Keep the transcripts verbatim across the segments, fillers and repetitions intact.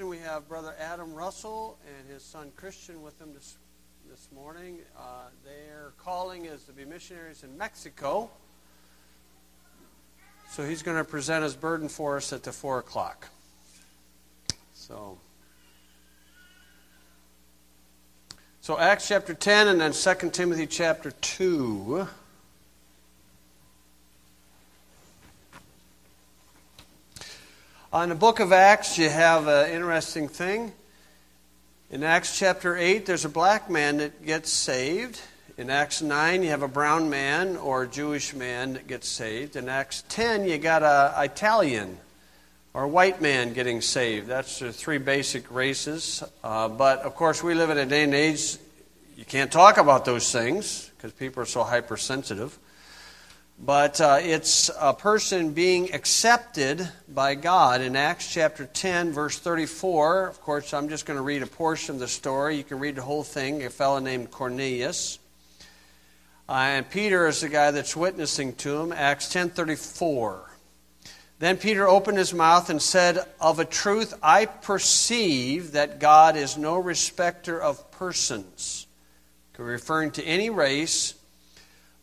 We have Brother Adam Russell and his son Christian with them this, this morning. Uh, their calling is to be missionaries in Mexico. So he's going to present his burden for us at the four o'clock. So, so Acts chapter ten and then Second Timothy chapter two. In the book of Acts, you have an interesting thing. In Acts chapter eight, there's a black man that gets saved. In Acts nine, you have a brown man or a Jewish man that gets saved. In Acts ten, you got an Italian or a white man getting saved. That's the three basic races. Uh, but, of course, we live in a day and age, you can't talk about those things because people are so hypersensitive. But uh, it's a person being accepted by God. In Acts chapter ten, verse thirty-four, of course, I'm just going to read a portion of the story. You can read the whole thing. A fellow named Cornelius. Uh, and Peter is the guy that's witnessing to him. Acts ten thirty-four. Then Peter opened his mouth and said, "Of a truth, I perceive that God is no respecter of persons," referring to any race,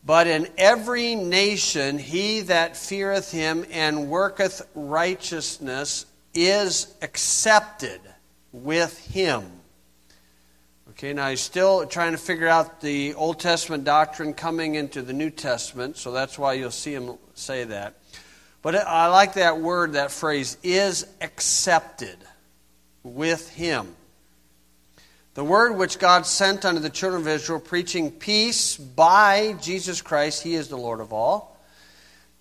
"but in every nation he that feareth him and worketh righteousness is accepted with him." Okay, now he's still trying to figure out the Old Testament doctrine coming into the New Testament, so that's why you'll see him say that. But I like that word, that phrase, "is accepted with him." "The word which God sent unto the children of Israel, preaching peace by Jesus Christ, he is the Lord of all.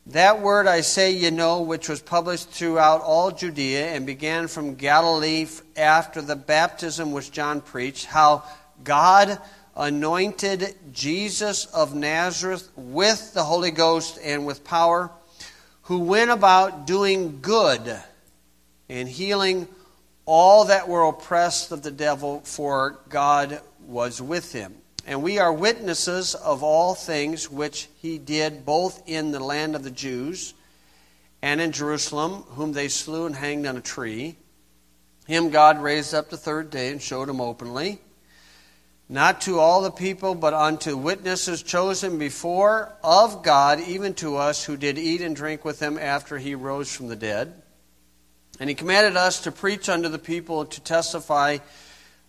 That word I say you know, which was published throughout all Judea, and began from Galilee after the baptism which John preached, how God anointed Jesus of Nazareth with the Holy Ghost and with power, who went about doing good and healing all that were oppressed of the devil, for God was with him. And we are witnesses of all things which he did, both in the land of the Jews and in Jerusalem, whom they slew and hanged on a tree. Him God raised up the third day and showed him openly, not to all the people, but unto witnesses chosen before of God, even to us, who did eat and drink with him after he rose from the dead. And he commanded us to preach unto the people, to testify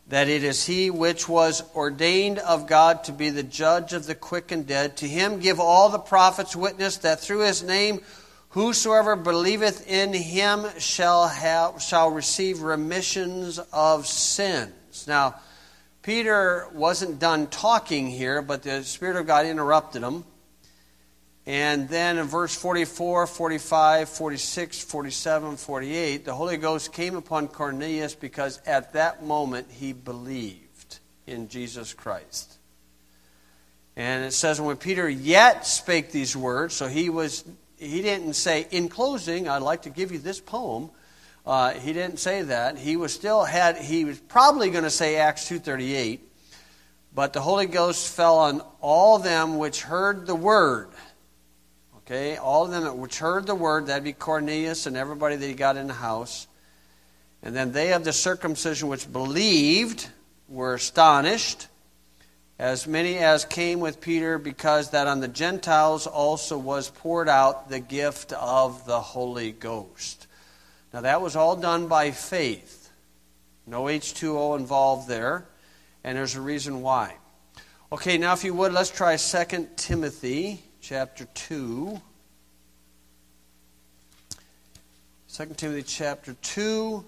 that it is he which was ordained of God to be the judge of the quick and dead. To him give all the prophets witness, that through his name whosoever believeth in him shall have, shall receive remissions of sins." Now, Peter wasn't done talking here, but the Spirit of God interrupted him. And then in verse forty-four, forty-five, forty-six, forty-seven, forty-eight, the Holy Ghost came upon Cornelius because at that moment he believed in Jesus Christ. And it says, when Peter yet spake these words, so he was he didn't say, "In closing, I'd like to give you this poem." Uh, he didn't say that. He was still had he was probably going to say Acts two thirty-eight, but the Holy Ghost fell on all them which heard the word. Okay, all of them which heard the word, that'd be Cornelius and everybody that he got in the house. And then they of the circumcision which believed were astonished, as many as came with Peter, because that on the Gentiles also was poured out the gift of the Holy Ghost. Now that was all done by faith. No H two O involved there, and there's a reason why. Okay, now if you would, let's try Second Timothy chapter two. Second Timothy chapter two.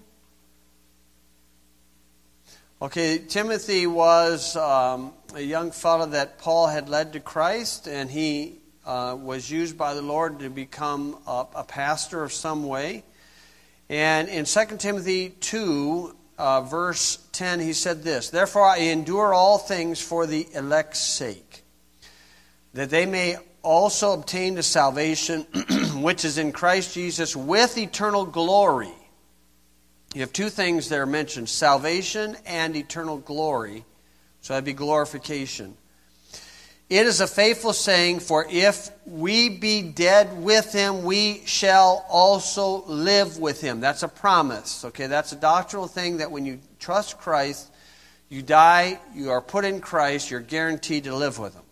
Okay, Timothy was um, a young fellow that Paul had led to Christ, and he uh, was used by the Lord to become a, a pastor of some way. And in Second Timothy two, uh, verse ten, he said this, "Therefore I endure all things for the elect's sake, that they may also obtained a salvation which is in Christ Jesus with eternal glory." You have two things there mentioned, salvation and eternal glory. So that'd be glorification. It is a faithful saying, for if we be dead with him, we shall also live with him. That's a promise. Okay, that's a doctrinal thing that when you trust Christ, you die, you are put in Christ, you're guaranteed to live with him.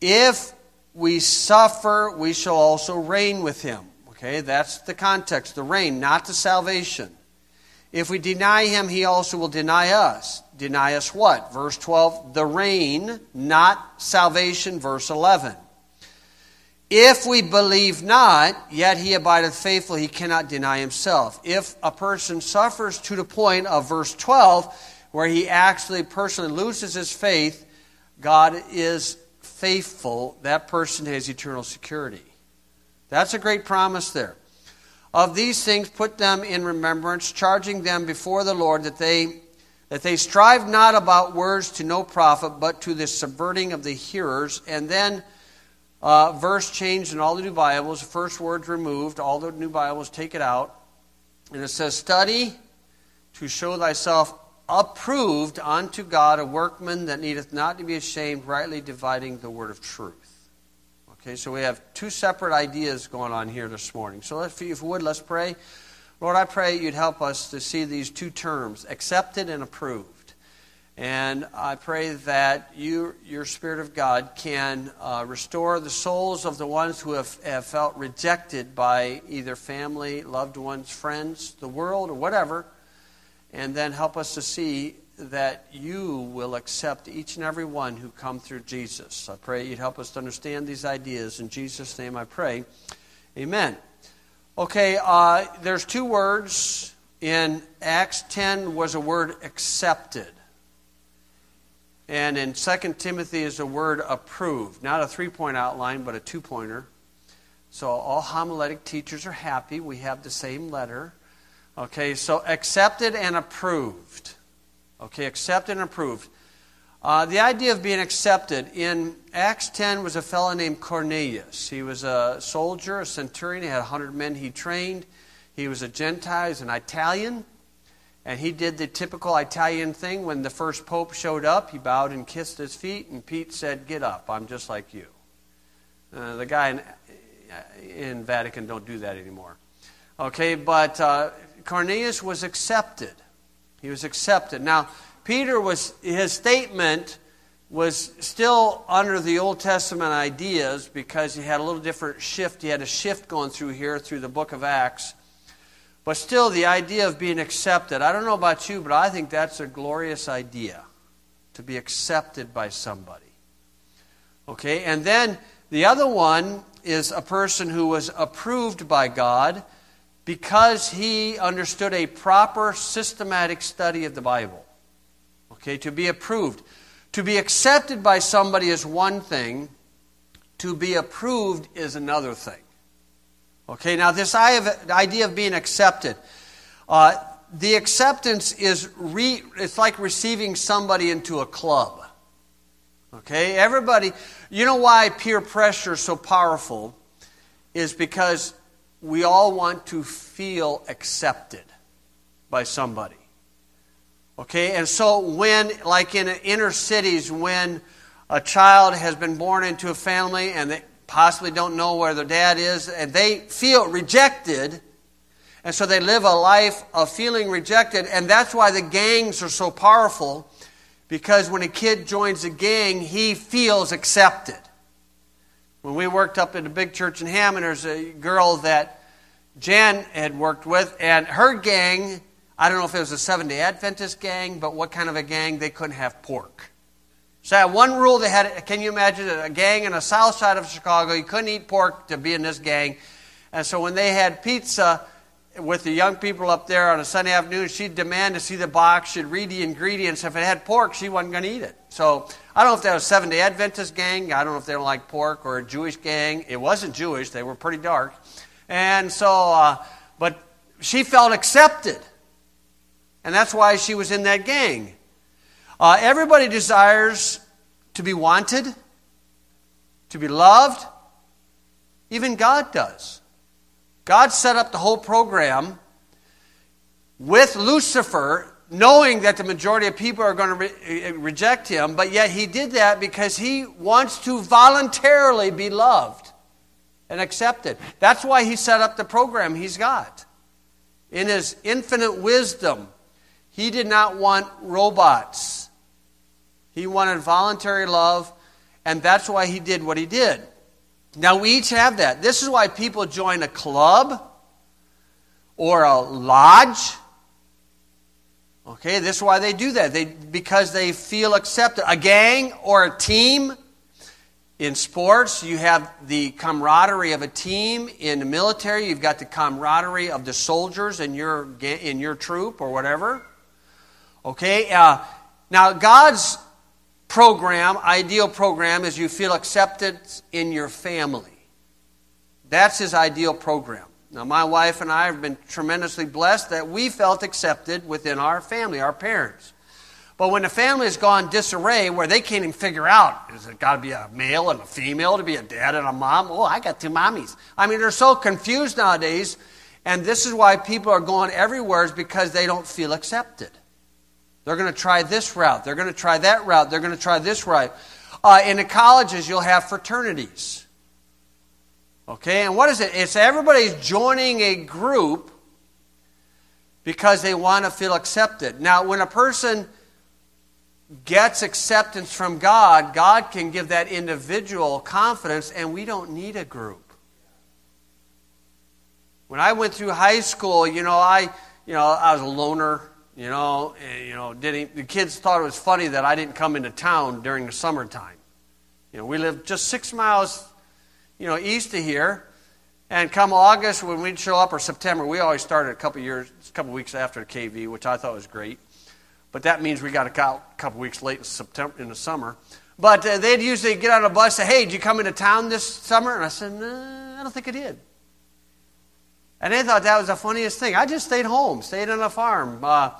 If we suffer, we shall also reign with him. Okay, that's the context, the reign, not the salvation. If we deny him, he also will deny us. Deny us what? Verse twelve, the reign, not salvation, verse eleven. If we believe not, yet he abideth faithful, he cannot deny himself. If a person suffers to the point of verse twelve, where he actually personally loses his faith, God is faithful. That person has eternal security. That's a great promise there. Of these things put them in remembrance, charging them before the Lord that they that they strive not about words to no profit, but to the subverting of the hearers. And then uh, verse changed in all the new Bibles. The first word's removed. All the new Bibles take it out. And it says, study to show thyself approved unto God, a workman that needeth not to be ashamed, rightly dividing the word of truth. Okay, so we have two separate ideas going on here this morning. So if you would, let's pray. Lord, I pray you'd help us to see these two terms, accepted and approved. And I pray that you, your Spirit of God can uh, restore the souls of the ones who have, have felt rejected by either family, loved ones, friends, the world, or whatever. And then help us to see that you will accept each and every one who come through Jesus. I pray you'd help us to understand these ideas. In Jesus' name I pray. Amen. Okay, uh, there's two words. In Acts ten was a word accepted. And in Second Timothy is a word approved. Not a three-point outline, but a two-pointer. So all homiletic teachers are happy. We have the same letter. Okay, so accepted and approved. Okay, accepted and approved. Uh, the idea of being accepted. In Acts ten was a fellow named Cornelius. He was a soldier, a centurion. He had one hundred men he trained. He was a Gentile. He was an Italian. And he did the typical Italian thing. When the first pope showed up, he bowed and kissed his feet. And Pete said, get up. I'm just like you. Uh, the guy in, in Vatican don't do that anymore. Okay, but uh, Cornelius was accepted. He was accepted. Now, Peter was, his statement was still under the Old Testament ideas because he had a little different shift. He had a shift going through here through the book of Acts. But still, the idea of being accepted. I don't know about you, but I think that's a glorious idea, to be accepted by somebody. Okay, and then the other one is a person who was approved by God, because he understood a proper systematic study of the Bible. Okay, to be approved. To be accepted by somebody is one thing. To be approved is another thing. Okay, now this idea of being accepted. Uh, the acceptance is, re, it's like receiving somebody into a club. Okay, everybody, you know why peer pressure is so powerful? Is because we all want to feel accepted by somebody. Okay, and so when, like in inner cities, when a child has been born into a family and they possibly don't know where their dad is, and they feel rejected, and so they live a life of feeling rejected, and that's why the gangs are so powerful, because when a kid joins a gang, he feels accepted. When we worked up at a big church in Hammond, there's a girl that Jan had worked with, and her gang, I don't know if it was a Seventh-day Adventist gang, but what kind of a gang, they couldn't have pork. So that one rule they had, can you imagine, a gang in the south side of Chicago, you couldn't eat pork to be in this gang. And so when they had pizza with the young people up there on a Sunday afternoon, she'd demand to see the box, she'd read the ingredients. If it had pork, she wasn't going to eat it. So I don't know if that was a Seventh-day Adventist gang. I don't know if they don't like pork, or a Jewish gang. It wasn't Jewish. They were pretty dark. And so, uh, but she felt accepted. And that's why she was in that gang. Uh, everybody desires to be wanted, to be loved. Even God does. God set up the whole program with Lucifer knowing that the majority of people are going to re- reject him, but yet he did that because he wants to voluntarily be loved and accepted. That's why he set up the program he's got. In his infinite wisdom, he did not want robots. He wanted voluntary love, and that's why he did what he did. Now, we each have that. This is why people join a club or a lodge. Okay, this is why they do that, they because they feel accepted. A gang or a team. In sports, you have the camaraderie of a team. In the military, you've got the camaraderie of the soldiers in your, in your troop or whatever. Okay, uh, now God's program, ideal program, is you feel accepted in your family. That's his ideal program. Now, my wife and I have been tremendously blessed that we felt accepted within our family, our parents. But when the family has gone disarray, where they can't even figure out, is it got to be a male and a female to be a dad and a mom? Oh, I got two mommies. I mean, they're so confused nowadays, and this is why people are going everywhere, is because they don't feel accepted. They're going to try this route. They're going to try that route. They're going to try this route. Uh, in the colleges, you'll have fraternities. Okay, and what is it? It's everybody's joining a group because they want to feel accepted. Now, when a person gets acceptance from God, God can give that individual confidence, and we don't need a group. When I went through high school, you know, I, you know, I was a loner. You know, and, you know, didn't the kids thought it was funny that I didn't come into town during the summertime. You know, we lived just six miles. You know, east of here, and come August when we'd show up, or September, we always started a couple years, a couple weeks after K V, which I thought was great. But that means we got a couple weeks late in September in the summer. But uh, they'd usually get on a bus and say, "Hey, did you come into town this summer?" And I said, "No, I don't think I did." And they thought that was the funniest thing. I just stayed home, stayed on a farm, uh,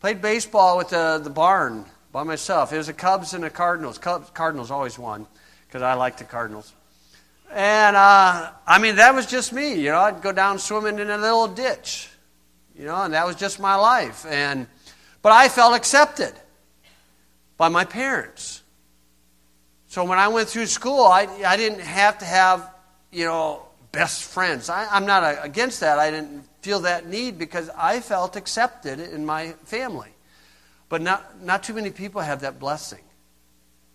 played baseball with the, the barn by myself. It was the Cubs and the Cardinals. Cubs, Cardinals always won because I like the Cardinals. And, uh, I mean, that was just me, you know. I'd go down swimming in a little ditch, you know, and that was just my life. And but I felt accepted by my parents. So when I went through school, I, I didn't have to have, you know, best friends. I, I'm not a, against that. I didn't feel that need because I felt accepted in my family. But not, not too many people have that blessing.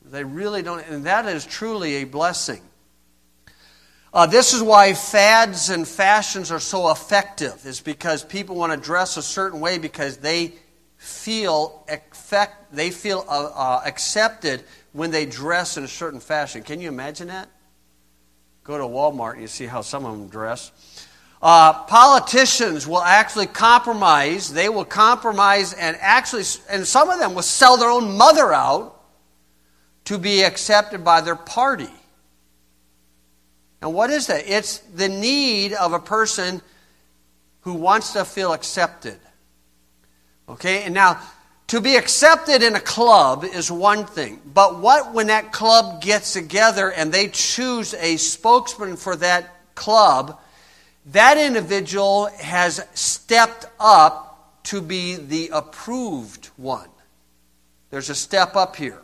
They really don't, and that is truly a blessing. Uh, this is why fads and fashions are so effective, is because people want to dress a certain way because they feel effect, they feel uh, uh, accepted when they dress in a certain fashion. Can you imagine that? Go to Walmart and you see how some of them dress. Uh, politicians will actually compromise. They will compromise and actually, and some of them will sell their own mother out to be accepted by their party. And what is that? It's the need of a person who wants to feel accepted. Okay, and now, to be accepted in a club is one thing. But what when that club gets together and they choose a spokesman for that club, that individual has stepped up to be the approved one. There's a step up here.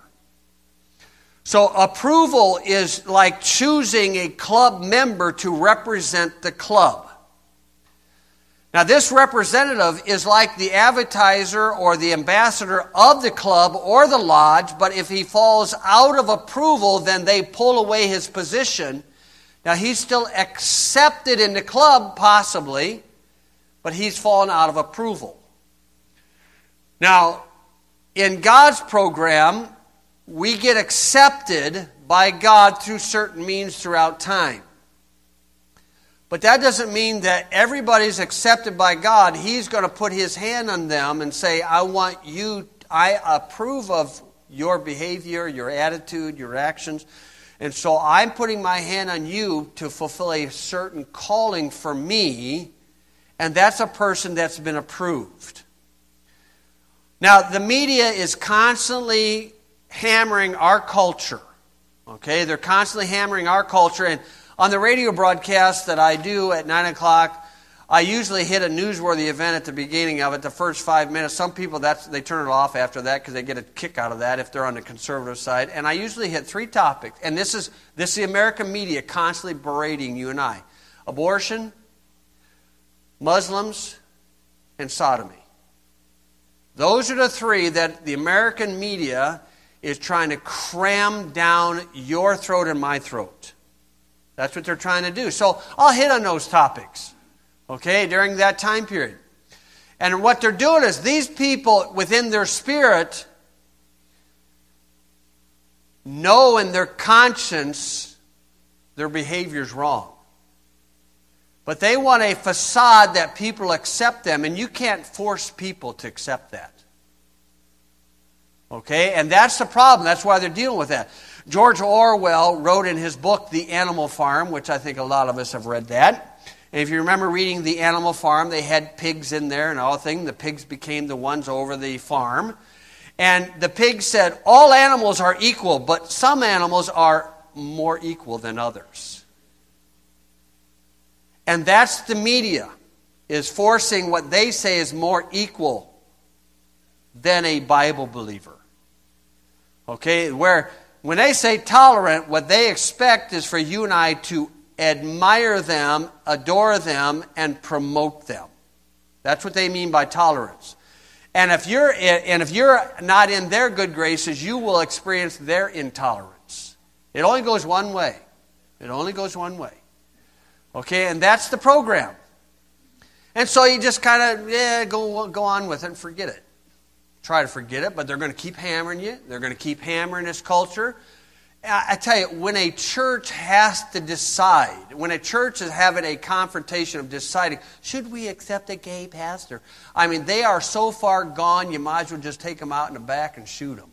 So approval is like choosing a club member to represent the club. Now, this representative is like the advertiser or the ambassador of the club or the lodge, but if he falls out of approval, then they pull away his position. Now, he's still accepted in the club, possibly, but he's fallen out of approval. Now, in God's program, we get accepted by God through certain means throughout time. But that doesn't mean that everybody's accepted by God. He's going to put his hand on them and say, I want you, I approve of your behavior, your attitude, your actions. And so I'm putting my hand on you to fulfill a certain calling for me. And that's a person that's been approved. Now, the media is constantly hammering our culture, okay? They're constantly hammering our culture, and on the radio broadcast that I do at nine o'clock, I usually hit a newsworthy event at the beginning of it, the first five minutes. Some people, that's, they turn it off after that because they get a kick out of that if they're on the conservative side. And I usually hit three topics. And this is, this is the American media constantly berating you and I. Abortion, Muslims, and sodomy. Those are the three that the American media is trying to cram down your throat and my throat. That's what they're trying to do. So I'll hit on those topics, okay, during that time period. And what they're doing is these people within their spirit know in their conscience their behavior's wrong. But they want a facade that people accept them, and you can't force people to accept that. Okay? And that's the problem. That's why they're dealing with that. George Orwell wrote in his book, The Animal Farm, which I think a lot of us have read that. And if you remember reading The Animal Farm, they had pigs in there and all things. The pigs became the ones over the farm. And the pig said, all animals are equal, but some animals are more equal than others. And that's the media, is forcing what they say is more equal than a Bible believer. Okay, where when they say tolerant, what they expect is for you and I to admire them, adore them, and promote them. That's what they mean by tolerance. And if you're, and if you're not in their good graces, you will experience their intolerance. It only goes one way. It only goes one way. Okay, and that's the program. And so you just kind of, yeah, go, go on with it and forget it. Try to forget it, but they're going to keep hammering you. They're going to keep hammering this culture. I tell you, when a church has to decide, when a church is having a confrontation of deciding, should we accept a gay pastor? I mean, they are so far gone, you might as well just take them out in the back and shoot them.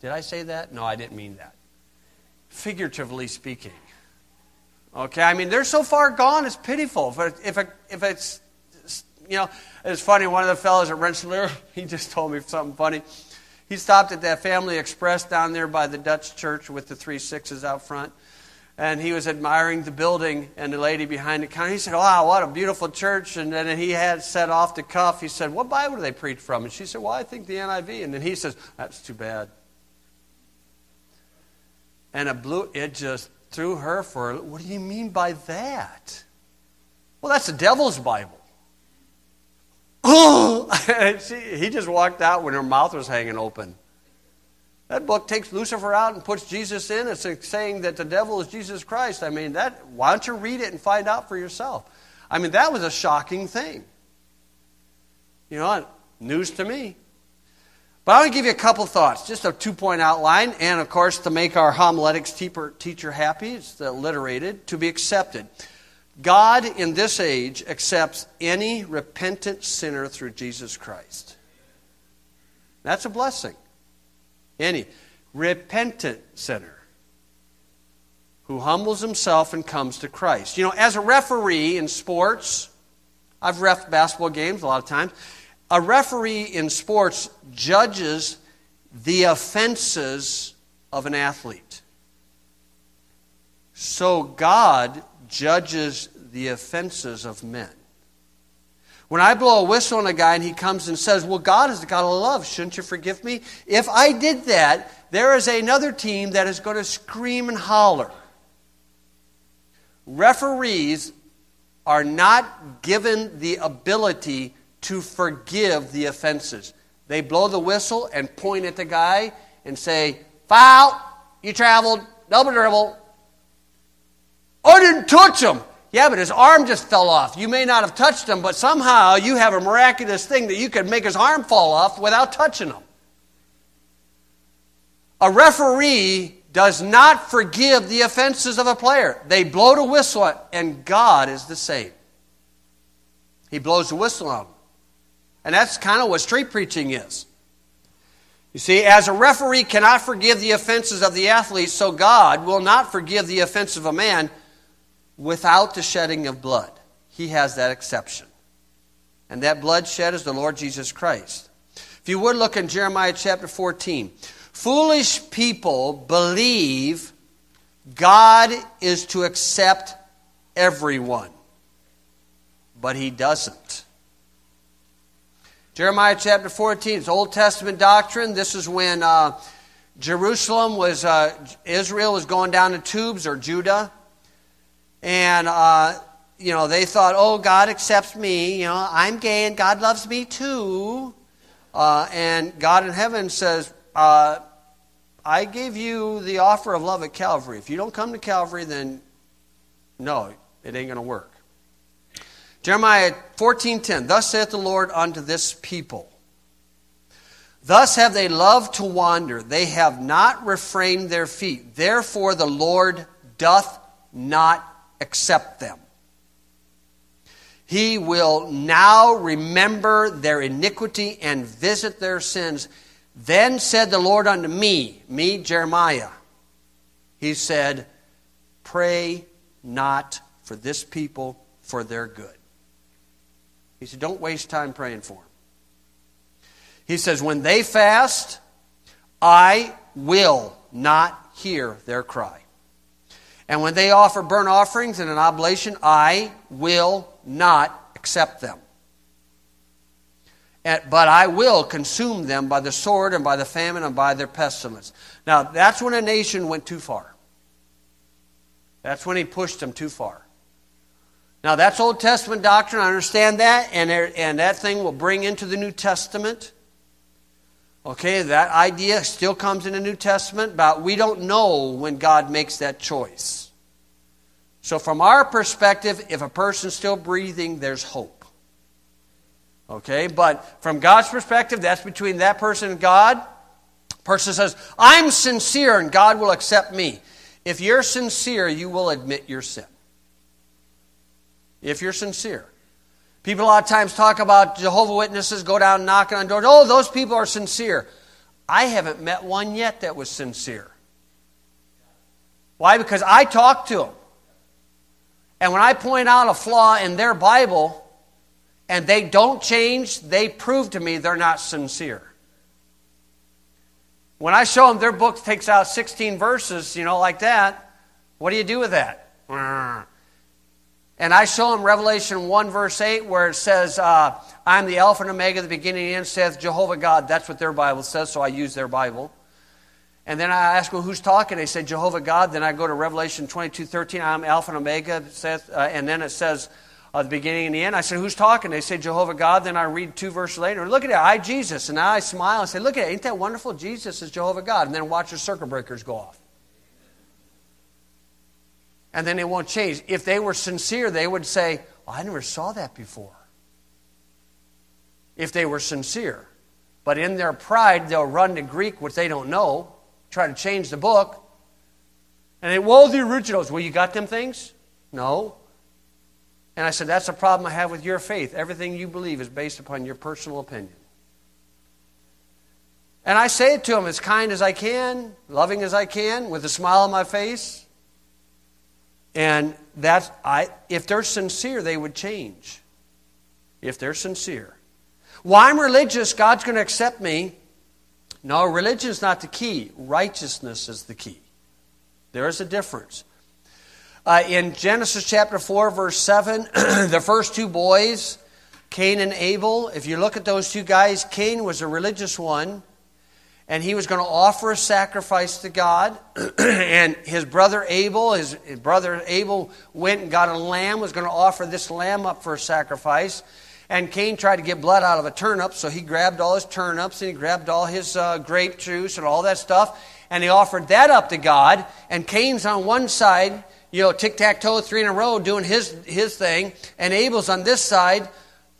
Did I say that? No, I didn't mean that. Figuratively speaking. Okay, I mean, they're so far gone, it's pitiful. But if, it, if it's, you know, it's funny, one of the fellows at Rensselaer, he just told me something funny. He stopped at that Family Express down there by the Dutch church with the three sixes out front. And he was admiring the building and the lady behind the counter. He said, wow, what a beautiful church. And then he had said off the cuff, he said, what Bible do they preach from? And she said, well, I think the N I V. And then he says, that's too bad. And it blew, it just... through her for, what do you mean by that? Well, that's the devil's Bible. Oh! she, he just walked out when her mouth was hanging open. That book takes Lucifer out and puts Jesus in. It's saying that the devil is Jesus Christ. I mean, that. Why don't you read it and find out for yourself? I mean, that was a shocking thing. You know, news to me. But I want to give you a couple thoughts, just a two-point outline, and of course to make our homiletics teacher happy, it's alliterated, to be accepted. God in this age accepts any repentant sinner through Jesus Christ. That's a blessing. Any repentant sinner who humbles himself and comes to Christ. You know, as a referee in sports, I've reffed basketball games a lot of times. A referee in sports judges the offenses of an athlete. So God judges the offenses of men. When I blow a whistle on a guy and he comes and says, well, God is the God of love, shouldn't you forgive me? If I did that, there is another team that is going to scream and holler. Referees are not given the ability to forgive the offenses. They blow the whistle and point at the guy and say, foul, you traveled, double dribble. I didn't touch him. Yeah, but his arm just fell off. You may not have touched him, but somehow you have a miraculous thing that you could make his arm fall off without touching him. A referee does not forgive the offenses of a player. They blow the whistle, and God is the same. He blows the whistle on him. And that's kind of what street preaching is. You see, as a referee cannot forgive the offenses of the athlete, so God will not forgive the offense of a man without the shedding of blood. He has that exception. And that blood shed is the Lord Jesus Christ. If you would look in Jeremiah chapter fourteen. Foolish people believe God is to accept everyone. but he doesn't. Jeremiah chapter fourteen, it's Old Testament doctrine. This is when uh, Jerusalem was, uh, Israel was going down in tubes, or Judah. And, uh, you know, they thought, oh, God accepts me. You know, I'm gay and God loves me too. Uh, and God in heaven says, uh, I gave you the offer of love at Calvary. If you don't come to Calvary, then no, it ain't going to work. Jeremiah fourteen ten, thus saith the Lord unto this people, thus have they loved to wander, they have not refrained their feet, therefore the Lord doth not accept them. He will now remember their iniquity and visit their sins. Then said the Lord unto me, me Jeremiah, he said, pray not for this people for their good. He said, don't waste time praying for them. He says, when they fast, I will not hear their cry. And when they offer burnt offerings and an oblation, I will not accept them. But I will consume them by the sword and by the famine and by their pestilence. Now, that's when a nation went too far. That's when he pushed them too far. Now, that's Old Testament doctrine. I understand that, and, there, and that thing will bring into the New Testament. Okay, that idea still comes in the New Testament, but we don't know when God makes that choice. So from our perspective, if a person's still breathing, there's hope. Okay, but from God's perspective, that's between that person and God. Person says, I'm sincere and God will accept me. If you're sincere, you will admit your sin. If you're sincere. People a lot of times talk about Jehovah's Witnesses, go down knocking on doors. Oh, those people are sincere. I haven't met one yet that was sincere. Why? Because I talked to them. And when I point out a flaw in their Bible and they don't change, they prove to me they're not sincere. When I show them their book takes out sixteen verses, you know, like that, what do you do with that? And I show them Revelation one, verse eight, where it says, uh, I'm the Alpha and Omega, the beginning and end, saith Jehovah God. That's what their Bible says, so I use their Bible. And then I ask them, who's talking? They say, Jehovah God. Then I go to Revelation twenty-two thirteen, I'm Alpha and Omega, saith, uh, and then it says, uh, the beginning and the end. I said, who's talking? They say, Jehovah God. Then I read two verses later, look at it, I, Jesus. And now I smile and say, look at it, ain't that wonderful? Jesus is Jehovah God. And then watch your circuit breakers go off. And then they won't change. If they were sincere, they would say, oh, I never saw that before. If they were sincere. But in their pride, they'll run to Greek, which they don't know, try to change the book. And they, whoa, the originals. Well, you got them things? No. And I said, that's a problem I have with your faith. Everything you believe is based upon your personal opinion. And I say it to them as kind as I can, loving as I can, with a smile on my face. And that's, I, if they're sincere, they would change. If they're sincere. Well, I'm religious. God's going to accept me. No, religion's not the key. Righteousness is the key. There is a difference. Uh, in Genesis chapter four, verse seven, the first two boys, Cain and Abel, if you look at those two guys, Cain was a religious one. And he was going to offer a sacrifice to God. And his brother Abel, his brother Abel went and got a lamb, was going to offer this lamb up for a sacrifice. And Cain tried to get blood out of a turnip, so he grabbed all his turnips and he grabbed all his uh, grape juice and all that stuff. And he offered that up to God. And Cain's on one side, you know, tic-tac-toe, three in a row, doing his, his thing. And Abel's on this side,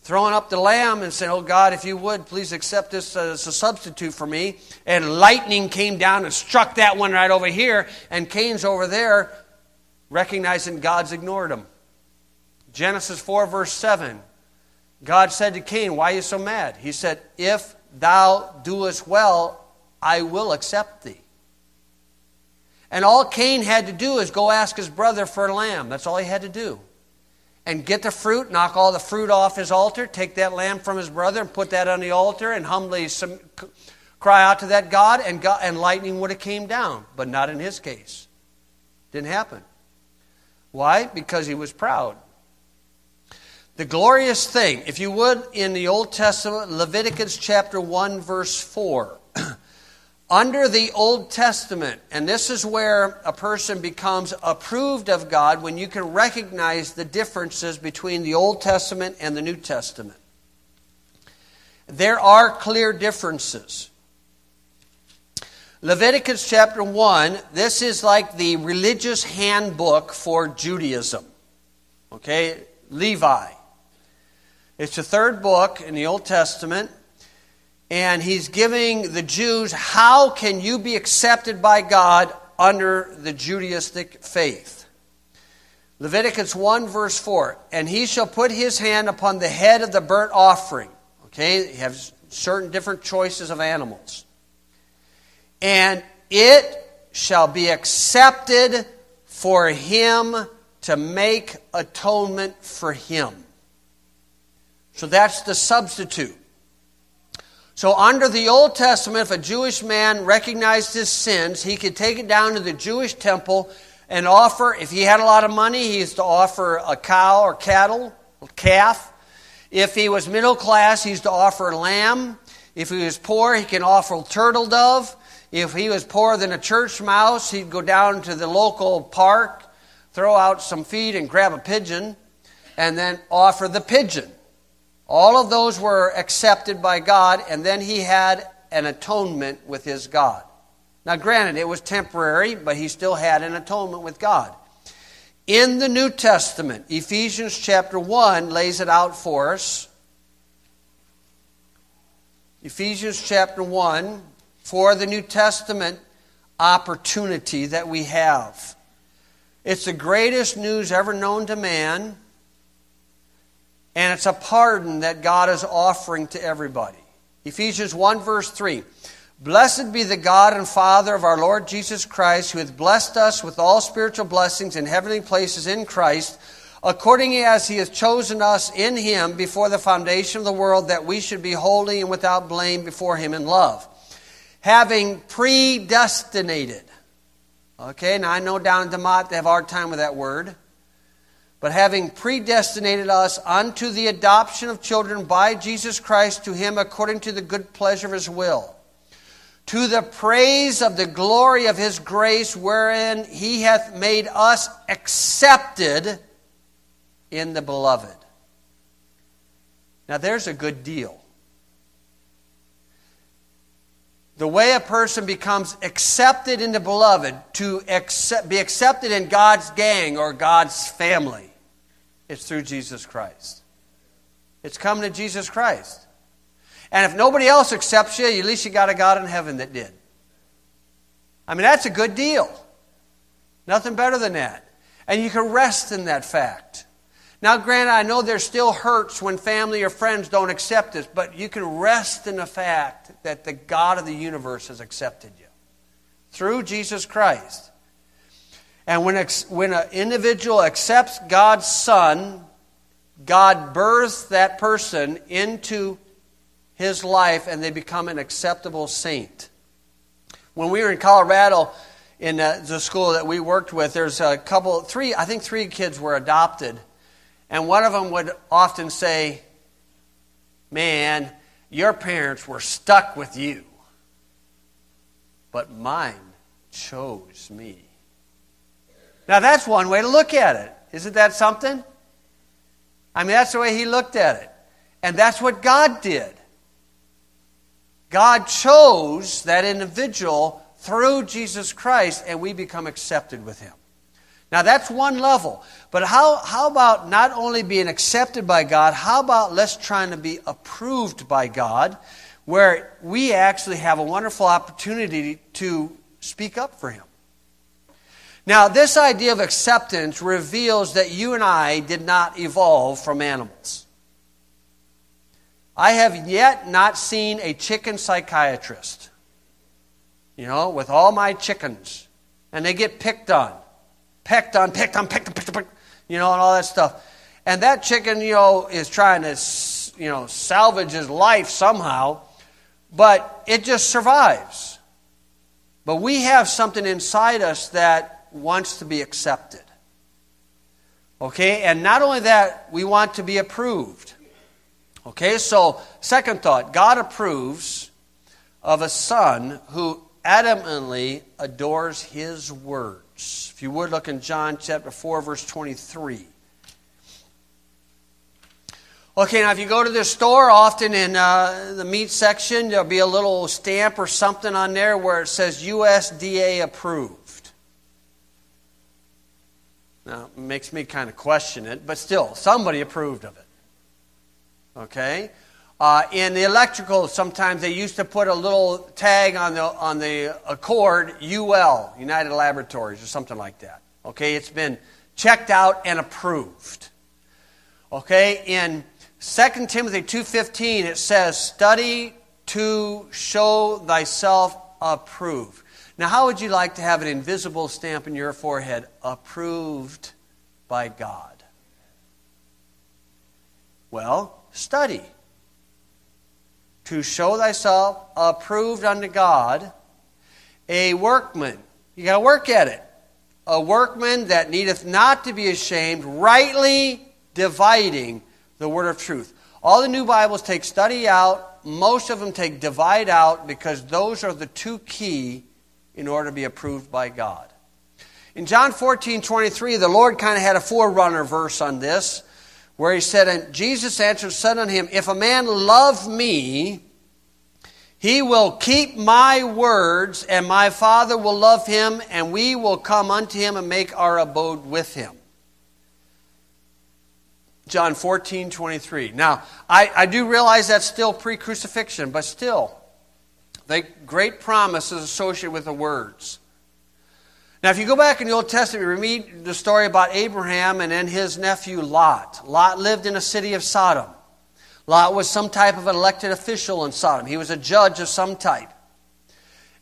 throwing up the lamb and saying, oh God, if you would, please accept this as a substitute for me. And lightning came down and struck that one right over here. And Cain's over there, recognizing God's ignored him. Genesis four, verse seven. God said to Cain, why are you so mad? He said, if thou doest well, I will accept thee. And all Cain had to do is go ask his brother for a lamb. That's all he had to do. And get the fruit, knock all the fruit off his altar, take that lamb from his brother and put that on the altar and humbly some, cry out to that God and, God and lightning would have came down, but not in his case. Didn't happen. Why? Because he was proud. The glorious thing, if you would, in the Old Testament, Leviticus chapter one, verse four. Under the Old Testament, and this is where a person becomes approved of God when you can recognize the differences between the Old Testament and the New Testament. There are clear differences. Leviticus chapter one, this is like the religious handbook for Judaism. Okay, Levi. It's the third book in the Old Testament. And he's giving the Jews, how can you be accepted by God under the Judaistic faith? Leviticus one, verse four, and he shall put his hand upon the head of the burnt offering. Okay, you have certain different choices of animals. And it shall be accepted for him to make atonement for him. So that's the substitute. So under the Old Testament, if a Jewish man recognized his sins, he could take it down to the Jewish temple and offer, if he had a lot of money, he used to offer a cow or cattle, or calf. If he was middle class, he used to offer a lamb. If he was poor, he can offer a turtle dove. If he was poorer than a church mouse, he'd go down to the local park, throw out some feed and grab a pigeon, and then offer the pigeon. All of those were accepted by God, and then he had an atonement with his God. Now, granted, it was temporary, but he still had an atonement with God. In the New Testament, Ephesians chapter one lays it out for us. Ephesians chapter one, for the New Testament opportunity that we have. It's the greatest news ever known to man. And it's a pardon that God is offering to everybody. Ephesians one, verse three. Blessed be the God and Father of our Lord Jesus Christ, who hath blessed us with all spiritual blessings in heavenly places in Christ, according as he hath chosen us in him before the foundation of the world, that we should be holy and without blame before him in love. Having predestinated. Okay, now I know down in Demott they have a hard time with that word. But having predestinated us unto the adoption of children by Jesus Christ to him according to the good pleasure of his will, to the praise of the glory of his grace, wherein he hath made us accepted in the beloved. Now there's a good deal. The way a person becomes accepted in the beloved, to accept, be accepted in God's gang or God's family, it's through Jesus Christ. It's coming to Jesus Christ. And if nobody else accepts you, at least you got a God in heaven that did. I mean, that's a good deal. Nothing better than that. And you can rest in that fact. Now, granted, I know there still hurts when family or friends don't accept this, but you can rest in the fact that the God of the universe has accepted you through Jesus Christ. And when, when an individual accepts God's Son, God births that person into his life and they become an acceptable saint. When we were in Colorado, in the school that we worked with, there's a couple, three, I think three kids were adopted. And one of them would often say, man, your parents were stuck with you, but mine chose me. Now, that's one way to look at it. Isn't that something? I mean, that's the way he looked at it. And that's what God did. God chose that individual through Jesus Christ, and we become accepted with him. Now, that's one level. But how, how about not only being accepted by God, how about let's trying to be approved by God, where we actually have a wonderful opportunity to speak up for him. Now, this idea of acceptance reveals that you and I did not evolve from animals. I have yet not seen a chicken psychiatrist, you know, with all my chickens, and they get picked on. Pecked on, pecked on, pecked on, pecked on, pecked on, you know, and all that stuff. And that chicken, you know, is trying to, you know, salvage his life somehow, but it just survives. But we have something inside us that wants to be accepted. Okay, and not only that, we want to be approved. Okay, so second thought, God approves of a son who adamantly adores his words. If you would, look in John chapter four, verse twenty-three. Okay, now if you go to the store, often in uh, the meat section, there'll be a little stamp or something on there where it says U S D A approved. Now, it makes me kind of question it, but still, somebody approved of it. Okay? Uh, in the electrical, sometimes they used to put a little tag on the on the Accord, U L, United Laboratories, or something like that. Okay, it's been checked out and approved. Okay, in Second Timothy two fifteen, it says, study to show thyself approved. Now, how would you like to have an invisible stamp in your forehead, approved by God? Well, study. To show thyself approved unto God, a workman. You got to work at it. A workman that needeth not to be ashamed, rightly dividing the word of truth. All the new Bibles take study out. Most of them take divide out, because those are the two key in order to be approved by God. In John fourteen twenty-three, the Lord kind of had a forerunner verse on this, where he said, and Jesus answered, said unto him, if a man love me, he will keep my words, and my Father will love him, and we will come unto him and make our abode with him. John fourteen twenty-three. Now, I, I do realize that's still pre-crucifixion, but still, the great promise is associated with the words. Now, if you go back in the Old Testament, you read the story about Abraham and then his nephew Lot. Lot lived in a city of Sodom. Lot was some type of an elected official in Sodom. He was a judge of some type.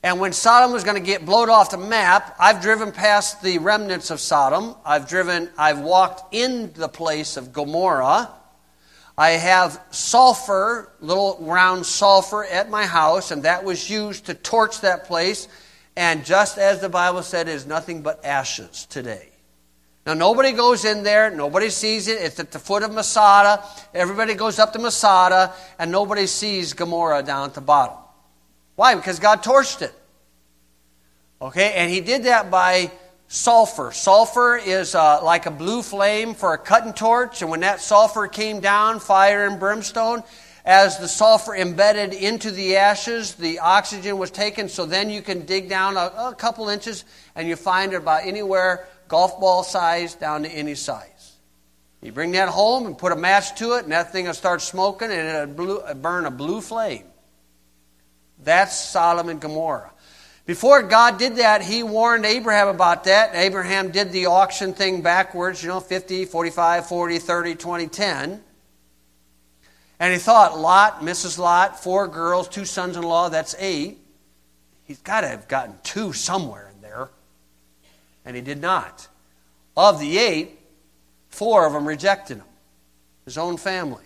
And when Sodom was going to get blown off the map, I've driven past the remnants of Sodom. I've driven, I've walked in the place of Gomorrah. I have sulfur, little round sulfur at my house, and that was used to torch that place. And just as the Bible said, it is nothing but ashes today. Now, nobody goes in there. Nobody sees it. It's at the foot of Masada. Everybody goes up to Masada, and nobody sees Gomorrah down at the bottom. Why? Because God torched it. Okay, and he did that by sulfur. Sulfur is uh, like a blue flame for a cutting torch, and when that sulfur came down, fire and brimstone, as the sulfur embedded into the ashes, the oxygen was taken, so then you can dig down a, a couple inches, and you find it about anywhere, golf ball size down to any size. You bring that home and put a match to it, and that thing will start smoking, and it'll, blue, it'll burn a blue flame. That's Sodom and Gomorrah. Before God did that, he warned Abraham about that. Abraham did the auction thing backwards, you know, fifty, forty-five, forty, thirty, twenty, ten. And he thought, Lot, Missus Lot, four girls, two sons-in-law, that's eight. He's got to have gotten two somewhere in there. And he did not. Of the eight, four of them rejected him, his own family.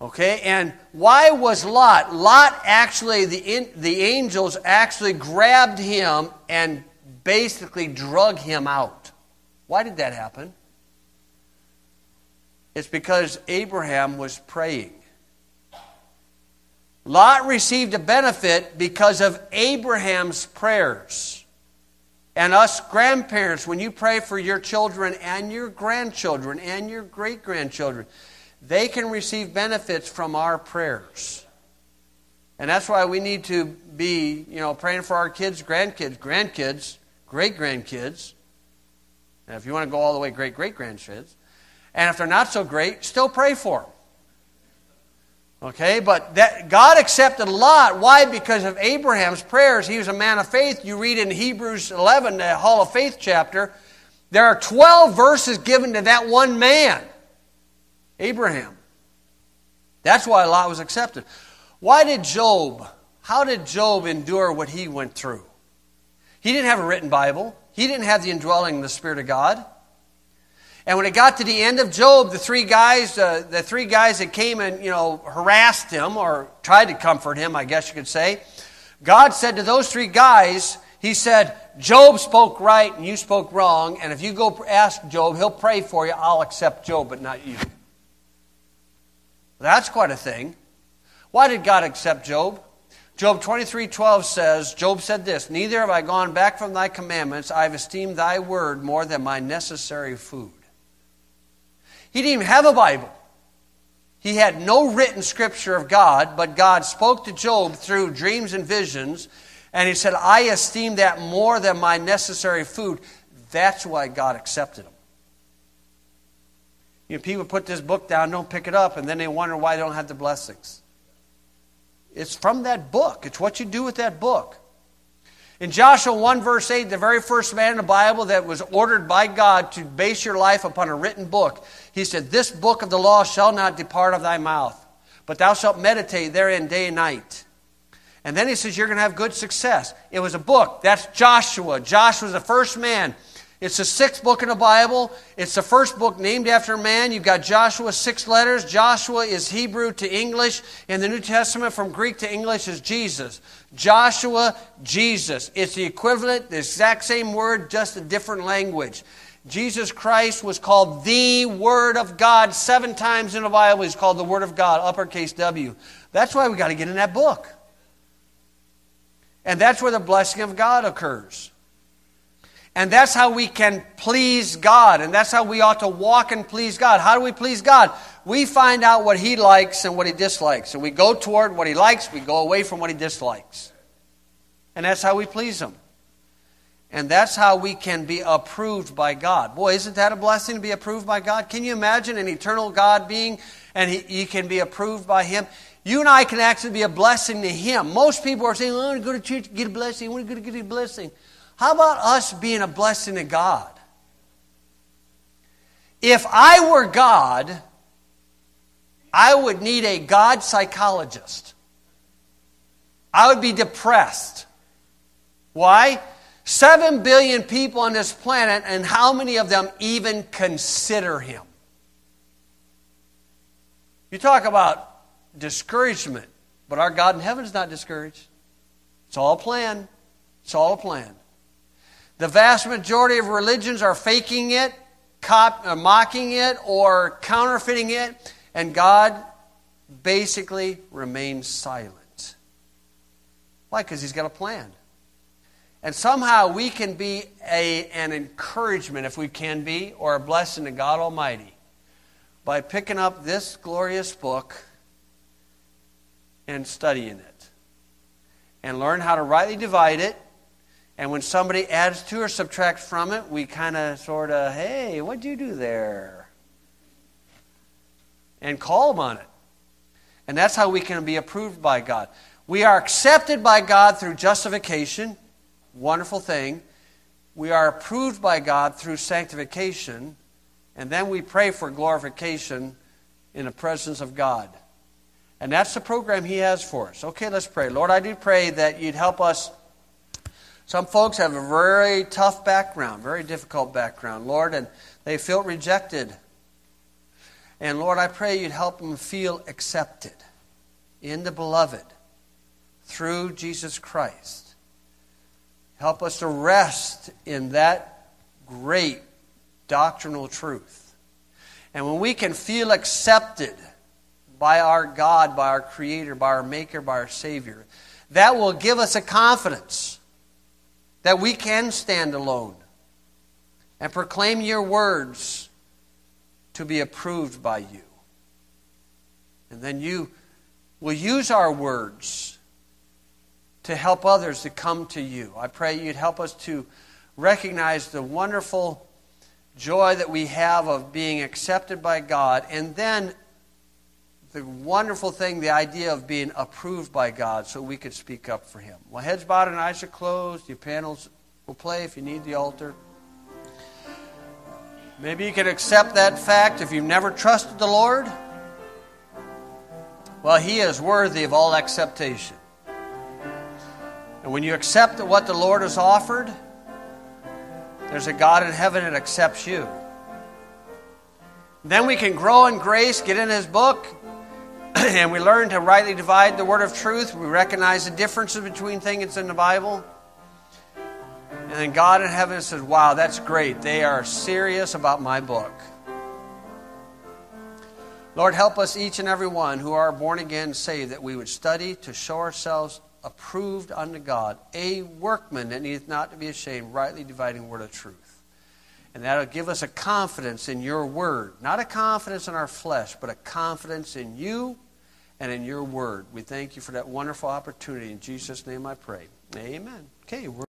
Okay, and why was Lot? Lot actually, the, in, the angels actually grabbed him and basically drug him out. Why did that happen? It's because Abraham was praying. Lot received a benefit because of Abraham's prayers. And us grandparents, when you pray for your children and your grandchildren and your great-grandchildren, they can receive benefits from our prayers. And that's why we need to be, you know, praying for our kids, grandkids, grandkids, great-grandkids. And if you want to go all the way, great-great-grandkids. And if they're not so great, still pray for them. Okay, but that God accepted Lot. Why? Because of Abraham's prayers. He was a man of faith. You read in Hebrews eleven, the Hall of Faith chapter, there are twelve verses given to that one man. Abraham. That's why Lot was accepted. Why did Job, how did Job endure what he went through? He didn't have a written Bible. He didn't have the indwelling of the Spirit of God. And when it got to the end of Job, the three guys, uh, the three guys that came and, you know, harassed him or tried to comfort him, I guess you could say, God said to those three guys, he said, Job spoke right and you spoke wrong, and if you go ask Job, he'll pray for you. I'll accept Job, but not you. That's quite a thing. Why did God accept Job? Job twenty-three twelve says, Job said this, "Neither have I gone back from thy commandments. I have esteemed thy word more than my necessary food." He didn't even have a Bible. He had no written scripture of God, but God spoke to Job through dreams and visions, and he said, "I esteem that more than my necessary food." That's why God accepted him. You know, people put this book down, don't pick it up, and then they wonder why they don't have the blessings. It's from that book. It's what you do with that book. In Joshua one, verse eight, the very first man in the Bible that was ordered by God to base your life upon a written book, he said, "This book of the law shall not depart of thy mouth, but thou shalt meditate therein day and night." And then he says, "You're going to have good success." It was a book. That's Joshua. Joshua's the first man. It's the sixth book in the Bible. It's the first book named after a man. You've got Joshua, six letters. Joshua is Hebrew to English. In the New Testament, from Greek to English is Jesus. Joshua, Jesus. It's the equivalent, the exact same word, just a different language. Jesus Christ was called the Word of God. Seven times in the Bible he's called the Word of God, uppercase W. That's why we've got to get in that book. And that's where the blessing of God occurs. And that's how we can please God. And that's how we ought to walk and please God. How do we please God? We find out what He likes and what He dislikes. And we go toward what He likes. We go away from what He dislikes. And that's how we please Him. And that's how we can be approved by God. Boy, isn't that a blessing to be approved by God? Can you imagine an eternal God being, and He, he can be approved by Him? You and I can actually be a blessing to Him. Most people are saying, "I want to go to church to get a blessing. I want to go to get a blessing." How about us being a blessing to God? If I were God, I would need a God psychologist. I would be depressed. Why? Seven billion people on this planet, and how many of them even consider Him? You talk about discouragement, but our God in heaven is not discouraged. It's all a plan. It's all a plan. The vast majority of religions are faking it, cop, uh, mocking it, or counterfeiting it, and God basically remains silent. Why? Because He's got a plan. And somehow we can be a, an encouragement, if we can be, or a blessing to God Almighty by picking up this glorious book and studying it and learn how to rightly divide it. And when somebody adds to or subtracts from it, we kind of sort of, "Hey, what'd you do there?" And call them on it. And that's how we can be approved by God. We are accepted by God through justification. Wonderful thing. We are approved by God through sanctification. And then we pray for glorification in the presence of God. And that's the program He has for us. Okay, let's pray. Lord, I do pray that You'd help us. Some folks have a very tough background, very difficult background, Lord, and they feel rejected. And Lord, I pray You'd help them feel accepted in the Beloved through Jesus Christ. Help us to rest in that great doctrinal truth. And when we can feel accepted by our God, by our Creator, by our Maker, by our Savior, that will give us a confidence that we can stand alone and proclaim Your words to be approved by You. And then You will use our words to help others to come to You. I pray You'd help us to recognize the wonderful joy that we have of being accepted by God, and then the wonderful thing, the idea of being approved by God so we could speak up for Him. Well, heads bowed and eyes are closed. Your panels will play if you need the altar. Maybe you can accept that fact if you've never trusted the Lord. Well, He is worthy of all acceptation. And when you accept what the Lord has offered, there's a God in heaven that accepts you. Then we can grow in grace, get in His book, and we learn to rightly divide the word of truth. We recognize the differences between things in the Bible. And then God in heaven says, wow, that's great. They are serious about my book. Lord, help us each and every one who are born again saved, that we would study to show ourselves approved unto God, a workman that needeth not to be ashamed, rightly dividing the word of truth. And that will give us a confidence in your word, not a confidence in our flesh, but a confidence in you and in your word. We thank you for that wonderful opportunity. In Jesus' name I pray. Amen. Okay. We're